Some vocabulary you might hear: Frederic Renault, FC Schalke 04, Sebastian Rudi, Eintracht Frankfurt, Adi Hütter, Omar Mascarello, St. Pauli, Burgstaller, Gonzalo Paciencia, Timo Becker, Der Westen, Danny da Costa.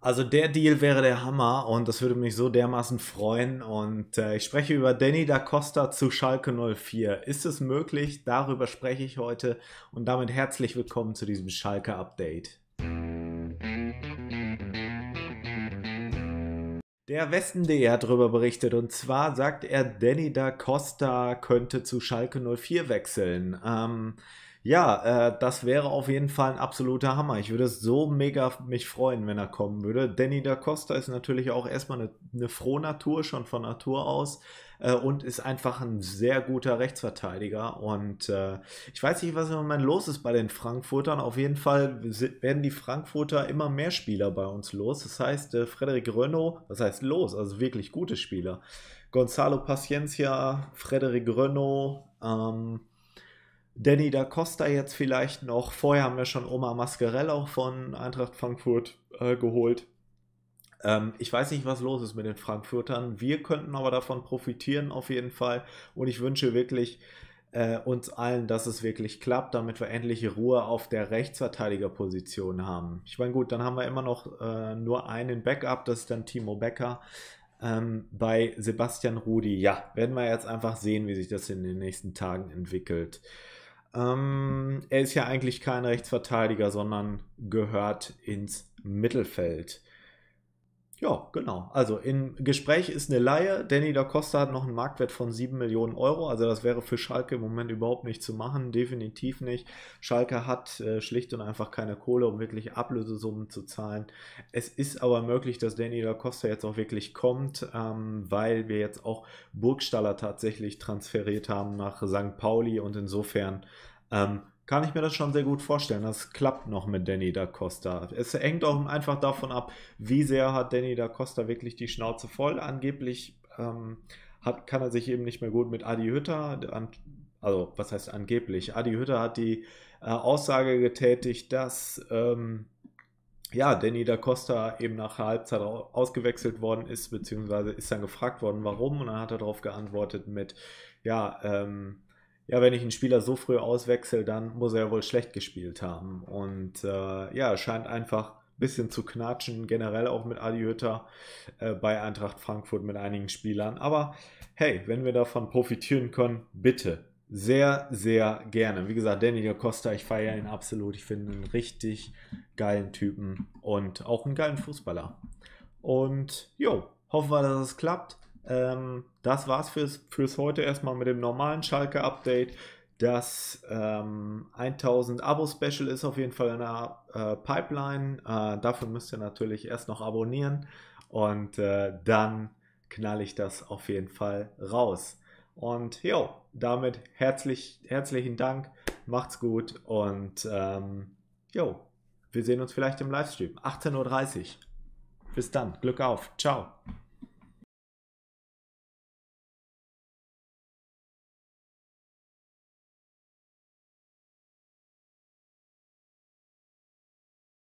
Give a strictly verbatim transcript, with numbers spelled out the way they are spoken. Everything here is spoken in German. Also der Deal wäre der Hammer und das würde mich so dermaßen freuen. Und äh, ich spreche über Danny da Costa zu Schalke null vier. Ist es möglich? Darüber spreche ich heute und damit herzlich willkommen zu diesem Schalke Update. Der Westen.de hat darüber berichtet und zwar sagt er, Danny da Costa könnte zu Schalke null vier wechseln. Ähm, ja, äh, das wäre auf jeden Fall ein absoluter Hammer. Ich würde es so mega mich freuen, wenn er kommen würde. Danny da Costa ist natürlich auch erstmal eine, eine Frohnatur, schon von Natur aus. Und ist einfach ein sehr guter Rechtsverteidiger. Und äh, ich weiß nicht, was im Moment los ist bei den Frankfurtern. Auf jeden Fall werden die Frankfurter immer mehr Spieler bei uns los. Das heißt, äh, Frederic Renault, das heißt los, also wirklich gute Spieler. Gonzalo Paciencia, Frederic Renault, ähm, Danny da Costa jetzt vielleicht noch. Vorher haben wir schon Omar Mascarello von Eintracht Frankfurt äh, geholt. Ich weiß nicht, was los ist mit den Frankfurtern. Wir könnten aber davon profitieren auf jeden Fall. Und ich wünsche wirklich äh, uns allen, dass es wirklich klappt, damit wir endlich Ruhe auf der Rechtsverteidigerposition haben. Ich meine, gut, dann haben wir immer noch äh, nur einen Backup, das ist dann Timo Becker. Ähm, bei Sebastian Rudi, ja, werden wir jetzt einfach sehen, wie sich das in den nächsten Tagen entwickelt. Ähm, er ist ja eigentlich kein Rechtsverteidiger, sondern gehört ins Mittelfeld. Ja, genau. Also im Gespräch ist eine Laie. Danny da Costa hat noch einen Marktwert von sieben Millionen Euro. Also das wäre für Schalke im Moment überhaupt nicht zu machen. Definitiv nicht. Schalke hat äh, schlicht und einfach keine Kohle, um wirklich Ablösesummen zu zahlen. Es ist aber möglich, dass Danny da Costa jetzt auch wirklich kommt, ähm, weil wir jetzt auch Burgstaller tatsächlich transferiert haben nach Sankt Pauli. Und insofern ähm, kann ich mir das schon sehr gut vorstellen. Das klappt noch mit Danny da Costa. Es hängt auch einfach davon ab, wie sehr hat Danny da Costa wirklich die Schnauze voll. Angeblich ähm, hat, kann er sich eben nicht mehr gut mit Adi Hütter, an, also was heißt angeblich? Adi Hütter hat die äh, Aussage getätigt, dass ähm, ja, Danny da Costa eben nach der Halbzeit ausgewechselt worden ist, beziehungsweise ist dann gefragt worden, warum. Und dann hat er darauf geantwortet mit, ja, ähm, Ja, wenn ich einen Spieler so früh auswechsel, dann muss er ja wohl schlecht gespielt haben. Und äh, ja, scheint einfach ein bisschen zu knatschen, generell auch mit Adi Hütter äh, bei Eintracht Frankfurt mit einigen Spielern. Aber hey, wenn wir davon profitieren können, bitte. Sehr, sehr gerne. Wie gesagt, Danny da Costa, ich feiere ihn absolut. Ich finde einen richtig geilen Typen und auch einen geilen Fußballer. Und jo, hoffen wir, dass es klappt. Das war's fürs, fürs heute erstmal mit dem normalen Schalke-Update. Das ähm, tausend Abo-Special ist auf jeden Fall in der äh, Pipeline. Äh, dafür müsst ihr natürlich erst noch abonnieren und äh, dann knall ich das auf jeden Fall raus. Und jo, damit herzlich, herzlichen Dank, macht's gut und ähm, jo, wir sehen uns vielleicht im Livestream, achtzehn Uhr dreißig. Bis dann, Glück auf, ciao.